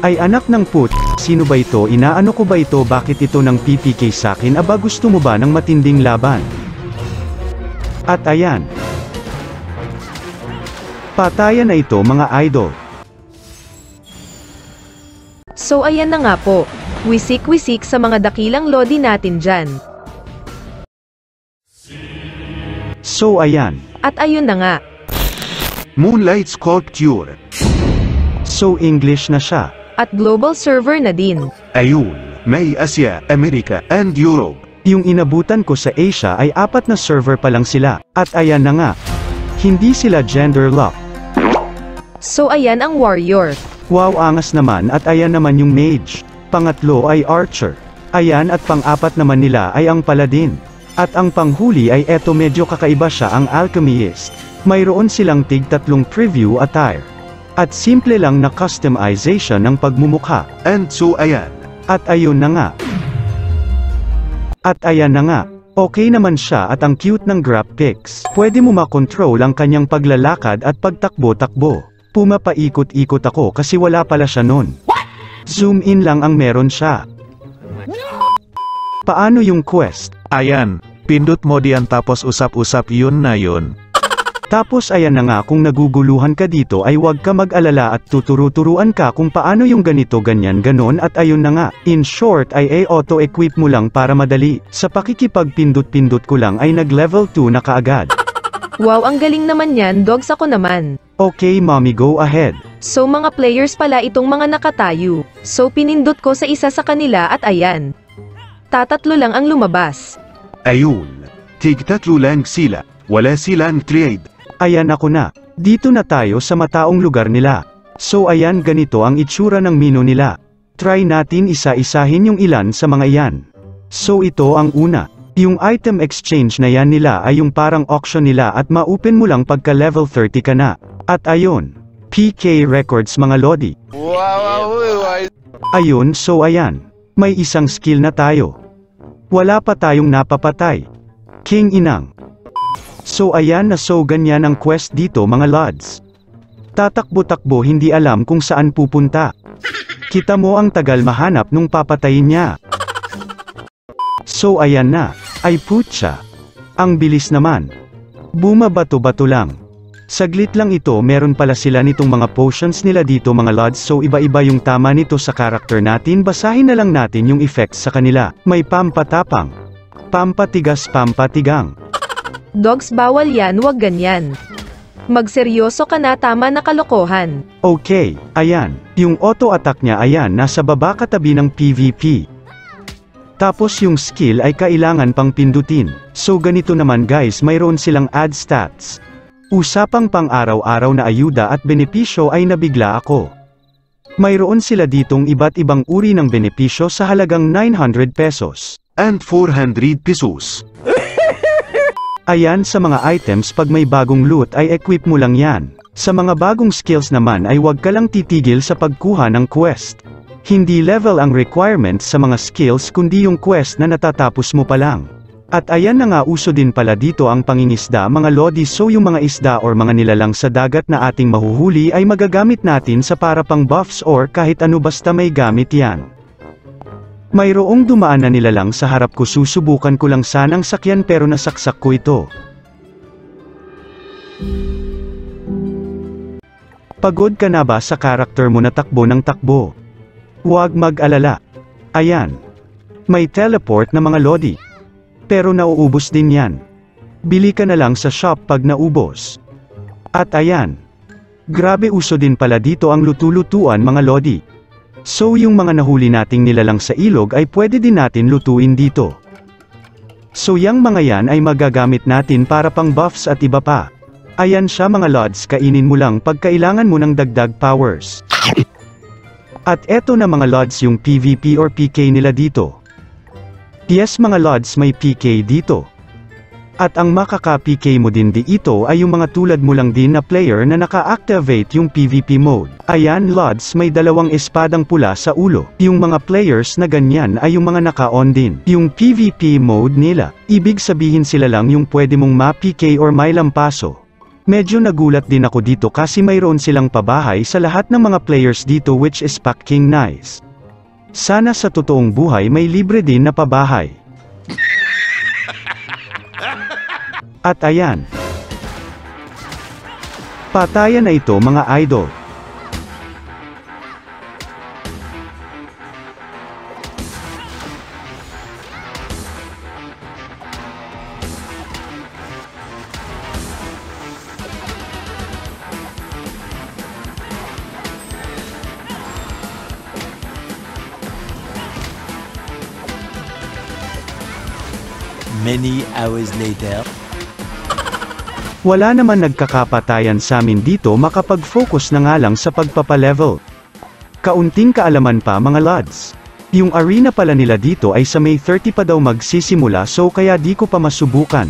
Ay anak ng put, sino ba ito? Inaano ko ba ito? Bakit ito nang PPK sakin? Aba, gusto mo ba ng matinding laban? At ayan. Patayan na ito mga idol. So ayan na nga po. Wisik-wisik sa mga dakilang lodi natin dyan. So ayan. At ayun na nga. Moonlight Sculptor. So English na siya. At global server na din. Ayun, may Asia, America, and Europe. Yung inabutan ko sa Asia ay 4 na server pa lang sila. At ayan na nga. Hindi sila gender lock. So ayan ang warrior. Wow, angas naman. At ayan naman yung mage. Pangatlo ay archer. Ayan, at pang-apat naman nila ay ang paladin. At ang panghuli ay eto, medyo kakaiba siya, ang alchemist. Mayroon silang tig-3 preview attire. At simple lang na customization ng pagmumukha. And so ayan. At ayun na nga. At ayan na nga. Okay naman siya at ang cute ng graphics. Pwede mo makontrol ang kanyang paglalakad at pagtakbo-takbo. Pumapaikot-ikot ako kasi wala pala siya nun. Zoom in lang ang meron siya. Paano yung quest? Ayan. Pindot mo diyan tapos usap-usap yun na yun. Tapos ayan na nga, kung naguguluhan ka dito ay huwag ka mag-alala at tuturu-turuan ka kung paano yung ganito ganyan ganon. At ayun na nga, in short ay auto-equip mo lang para madali. Sa pakikipagpindot-pindot ko lang ay nag-level 2 na kaagad. Wow, ang galing naman yan, dogs. Ako naman. Okay mommy, go ahead. So mga players pala itong mga nakatayo. So pinindot ko sa isa sa kanila at ayan. Tatatlo lang ang lumabas. Ayun, tig-3 lang sila, wala silang trade. Ayan ako na. Dito na tayo sa mataong lugar nila. So ayan, ganito ang itsura ng mino nila. Try natin isa-isahin yung ilan sa mga yan. So ito ang una. Yung item exchange na yan nila ay yung parang auction nila at ma-open mo lang pagka level 30 ka na. At ayun. PK records mga lodi. Ayun, so ayan. May isang skill na tayo. Wala pa tayong napapatay. King inang. So ayan na, so ganyan ang quest dito mga lads. Tatakbo-takbo, hindi alam kung saan pupunta. Kita mo ang tagal mahanap nung papatayin niya. So ayan na. Ay putya. Ang bilis naman. Bumabato-bato lang. Saglit lang ito, meron pala sila nitong mga potions nila dito mga lads. So iba-iba yung tama nito sa karakter natin. Basahin na lang natin yung effects sa kanila. May pampatapang, pampatigas, pampatigang. Dogs, bawal yan, wag ganyan. Magseryoso ka na, tama na kalokohan. Okay, ayan. Yung auto-attack niya, ayan, nasa baba katabi ng PvP. Tapos yung skill ay kailangan pang pindutin. So ganito naman guys, mayroon silang add stats. Usapang pang-araw-araw na ayuda at benepisyo ay nabigla ako. Mayroon sila ditong iba't ibang uri ng benepisyo sa halagang 900 pesos. And 400 pesos. Ayan, sa mga items pag may bagong loot ay equip mo lang yan. Sa mga bagong skills naman ay huwag ka lang titigil sa pagkuha ng quest. Hindi level ang requirements sa mga skills kundi yung quest na natatapos mo pa lang. At ayan na nga, uso din pala dito ang pangingisda mga lodi. So yung mga isda or mga nilalang sa dagat na ating mahuhuli ay magagamit natin sa para pang buffs or kahit ano, basta may gamit yan. Mayroong dumaan na nila lang sa harap ko, susubukan ko lang sanang sakyan pero nasaksak ko ito. Pagod ka na ba sa karakter mo na takbo ng takbo? Huwag mag-alala. Ayan. May teleport na mga lodi. Pero nauubos din yan. Bili ka na lang sa shop pag naubos. At ayan. Grabe, uso din pala dito ang lutu-lutuan mga lodi. So yung mga nahuli nating nilalang sa ilog ay pwede din natin lutuin dito. So yung mga yan ay magagamit natin para pang buffs at iba pa. Ayan siya mga lods, kainin mo lang pag kailangan mo ng dagdag powers. At eto na mga lods yung PvP or PK nila dito. Yes mga lods, may PK dito. At ang makaka-PK mo din dito ay yung mga tulad mo lang din na player na naka-activate yung PvP mode. Ayan lods, may 2 espadang pula sa ulo. Yung mga players na ganyan ay yung mga naka-on din yung PvP mode nila. Ibig sabihin sila lang yung pwede mong ma-PK or may lampaso. Medyo nagulat din ako dito kasi mayroon silang pabahay sa lahat ng mga players dito which is fucking nice. Sana sa totoong buhay may libre din na pabahay. At ayan. Patayan na ito mga idol. Many hours later. Wala naman nagkakapatayan sa amin dito, makapag-focus na nga lang sa pagpapalevel. Kaunting kaalaman pa mga lads. Yung arena pala nila dito ay sa May 30 pa daw magsisimula, so kaya di ko pa masubukan.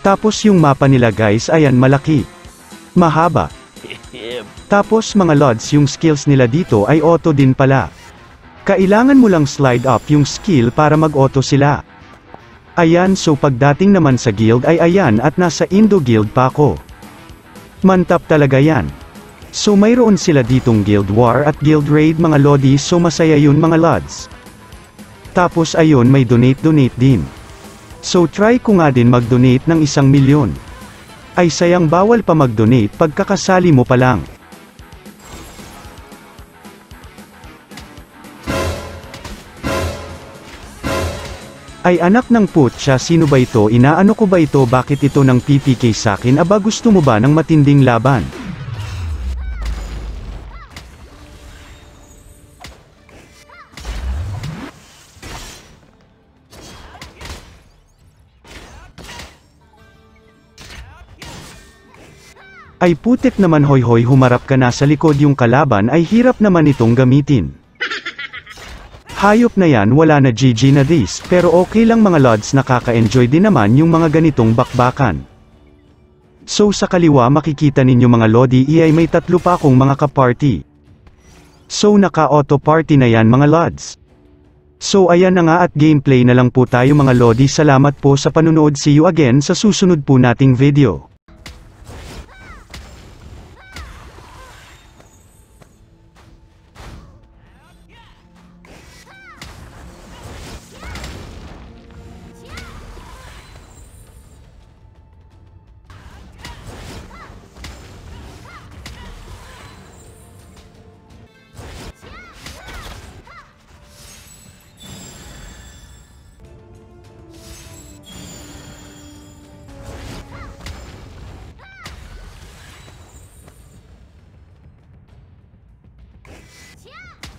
Tapos yung mapa nila guys, ayan, malaki. Mahaba. Tapos mga lads, yung skills nila dito ay auto din pala. Kailangan mo lang slide up yung skill para mag-auto sila. Ayan, so pagdating naman sa guild ay ayan, at nasa Indo guild pa ako. Mantap talaga yan. So mayroon sila ditong guild war at guild raid mga lodi, so masaya yun mga lads. Tapos ayun, may donate din. So try ko nga din mag-donate ng 1,000,000. Ay sayang, bawal pa mag-donate pagkakasali mo pa lang. Ay anak ng putya, sino ba ito, inaano ko ba ito, bakit ito ng PPK sakin, aba gusto mo ba ng matinding laban? Ay putik naman, hoy hoy, humarap ka na sa likod, yung kalaban ay hirap naman itong gamitin. Hayop na yan, wala na, GG na this, pero okay lang mga lods, nakaka-enjoy din naman yung mga ganitong bakbakan. So sa kaliwa makikita ninyo mga lodi ay may tatlo pa akong mga kaparty. So naka-auto party na yan mga lods. So ayan na nga, at gameplay na lang po tayo mga lodi, salamat po sa panunood, see you again sa susunod po nating video. Yeah.